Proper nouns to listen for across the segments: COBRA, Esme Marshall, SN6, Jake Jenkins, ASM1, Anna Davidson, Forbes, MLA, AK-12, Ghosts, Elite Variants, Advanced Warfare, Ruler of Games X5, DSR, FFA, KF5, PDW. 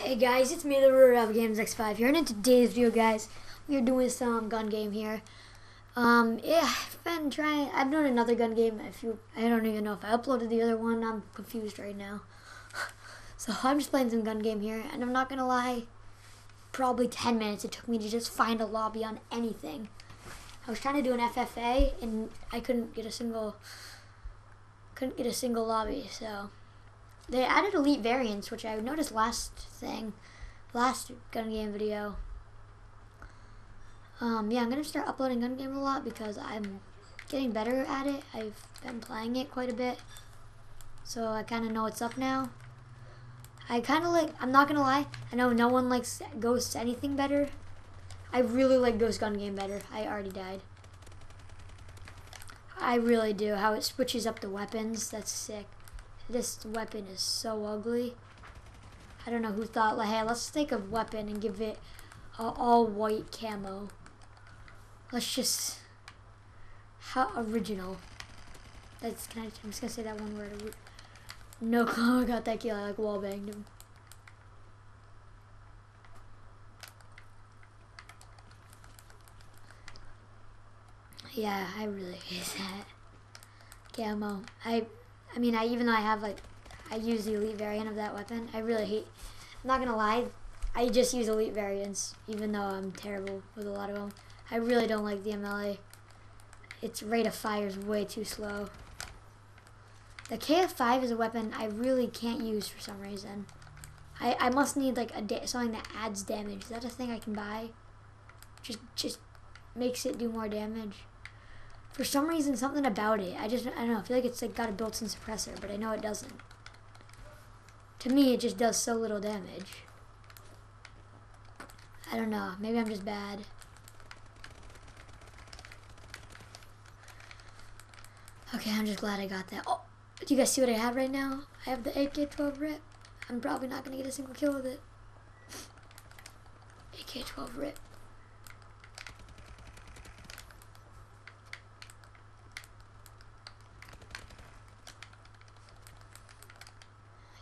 Hey guys, it's me, the Ruler of Games X5 here, and in today's video, guys, we're doing some gun game here. Yeah, I've done another gun game. I don't even know if I uploaded the other one. I'm confused right now. So I'm just playing some gun game here, and I'm not gonna lie, probably 10 minutes it took me to just find a lobby on anything. I was trying to do an FFA, and I couldn't get a single lobby, so. They added Elite Variants, which I noticed last gun game video. Yeah, I'm gonna start uploading gun game a lot because I'm getting better at it. I've been playing it quite a bit, so I kind of know what's up now. I'm not gonna lie, I know no one likes Ghosts anything better. I really like Ghost gun game better. I already died. I really do. How it switches up the weapons, that's sick. This weapon is so ugly. I don't know who thought, like, hey, let's take a weapon and give it a all-white camo. Let's just... How original. I'm just gonna say that one word. No clue I got that kill. I, like, wallbanged him. Yeah, I really hate that. Camo. I mean, even though I use the Elite Variant of that weapon, I really hate, I'm not gonna lie, I just use Elite Variants, even though I'm terrible with a lot of them. I really don't like the MLA. Its rate of fire is way too slow. The KF5 is a weapon I really can't use for some reason. I must need, like, something that adds damage. Is that a thing I can buy? Just makes it do more damage. For some reason, something about it. I don't know. I feel like it's like got a built-in suppressor, but I know it doesn't. To me, it just does so little damage. I don't know. Maybe I'm just bad. Okay, I'm just glad I got that. Oh, do you guys see what I have right now? I have the AK-12 rip. I'm probably not going to get a single kill with it. AK-12 rip.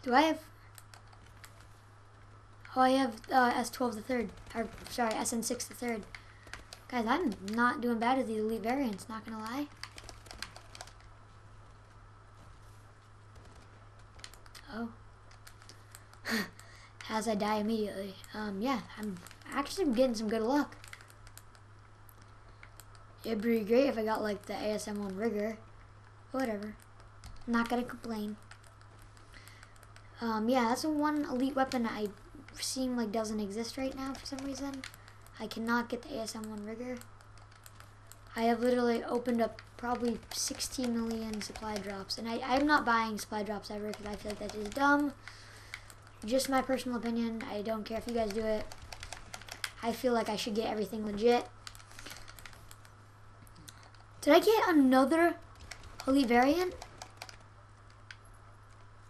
Do I have? Oh, I have S12 the third, or sorry, SN6 the third. Guys, I'm not doing bad at the Elite Variants, not gonna lie. Oh, as I die immediately. Yeah, I'm actually getting some good luck. It'd be great if I got like the ASM1 rigger, whatever. I'm not gonna complain. Yeah, that's one elite weapon I seem like doesn't exist right now for some reason. I cannot get the ASM1 rigger. I have literally opened up probably 16 million supply drops, and I'm not buying supply drops ever because I feel like that is dumb. Just my personal opinion. I don't care if you guys do it. I feel like I should get everything legit. Did I get another elite variant?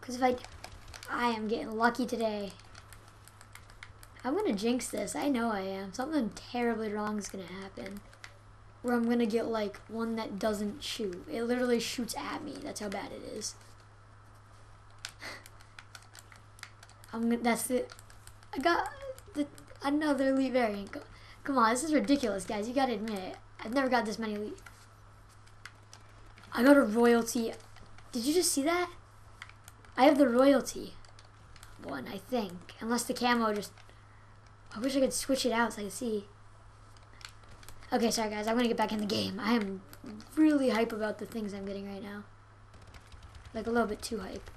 Because if I am getting lucky today. I'm gonna jinx this. I know I am. Something terribly wrong is gonna happen. Where I'm gonna get like one that doesn't shoot. It literally shoots at me. That's how bad it is. That's it. I got another elite variant. Come on, this is ridiculous, guys. You gotta admit it. I've never got this many elite. I got a royalty. Did you just see that? I have the royalty one, I think. Unless the camo just... I wish I could switch it out so I could see. Okay, sorry guys, I'm gonna get back in the game. I am really hype about the things I'm getting right now. Like a little bit too hype.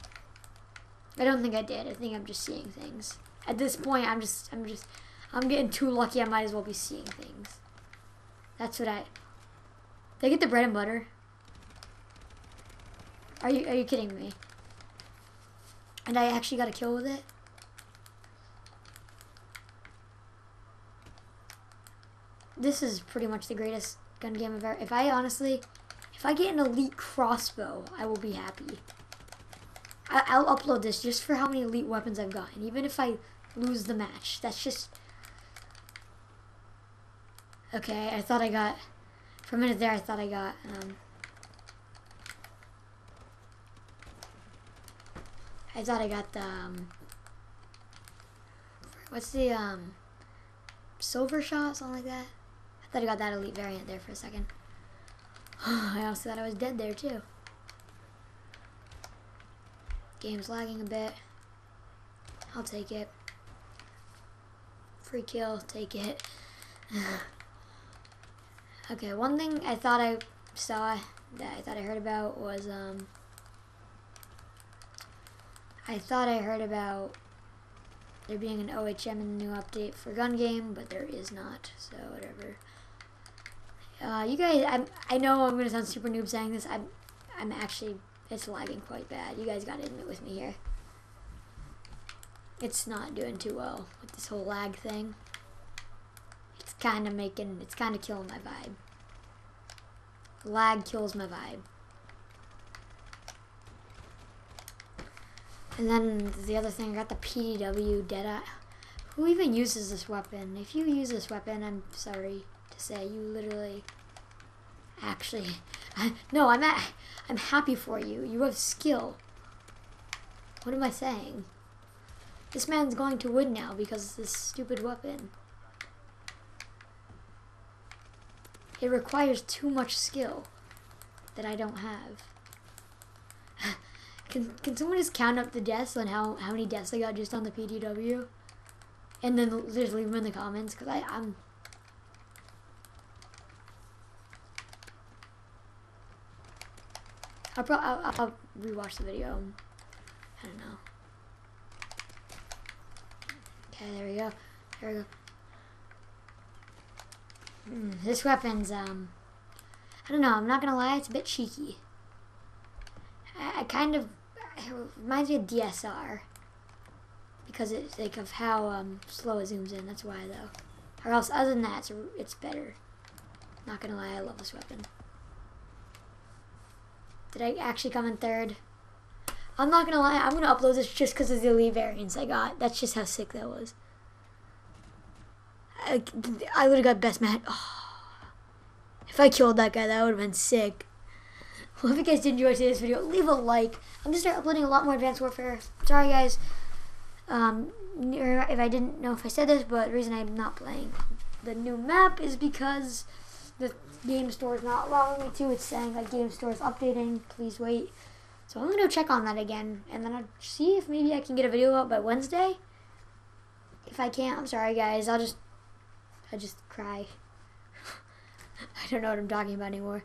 I don't think I did. I think I'm just seeing things. At this point, I'm getting too lucky. I might as well be seeing things. That's what They get the bread and butter. Are you kidding me? And I actually got a kill with it. This is pretty much the greatest gun game I've ever. If I get an elite crossbow, I will be happy. I'll upload this just for how many elite weapons I've gotten. Even if I lose the match, that's just. Okay, I thought I got. For a minute there, I thought I got. I thought I got the What's the silver shot, something like that? I thought I got that elite variant there for a second. I also thought I was dead there too. Game's lagging a bit. I'll take it. Free kill, take it. Okay, one thing I thought I saw that I thought I heard about was I thought I heard about there being an OHM in the new update for gun game, but there is not, so whatever. You guys, I know I'm gonna sound super noob saying this. I'm actually, it's lagging quite bad. You guys gotta admit with me here. It's not doing too well with this whole lag thing. It's kind of making, it's kind of killing my vibe. Lag kills my vibe. And then the other thing, I got the PDW dead eye. Who even uses this weapon? If you use this weapon, I'm sorry to say, you literally, actually, no, I'm happy for you. You have skill. What am I saying? This man's going to wood now because of this stupid weapon. It requires too much skill that I don't have. Can someone just count up the deaths on how many deaths I got just on the PDW? And then just leave them in the comments, because I'm... I'll rewatch the video. I don't know. Okay, there we go. There we go. This weapon's, I don't know, I'm not gonna lie, it's a bit cheeky. I kind of... It reminds me of DSR because it's like of how slow it zooms in. That's why though. Or else, other than that, it's better. Not gonna lie, I love this weapon. Did I actually come in third? I'm not gonna lie. I'm gonna upload this just because of the elite variants I got. That's just how sick that was. I would have got best match. Oh. If I killed that guy, that would have been sick. Well, if you guys did enjoy today's video, leave a like. I'm just uploading a lot more Advanced Warfare. Sorry, guys. If I didn't know if I said this, but the reason I'm not playing the new map is because the game store is not allowing me to. It's saying like game store is updating. Please wait. So I'm gonna go check on that again, and then I'll see if maybe I can get a video out by Wednesday. If I can't, I'm sorry, guys. I'll just cry. I don't know what I'm talking about anymore.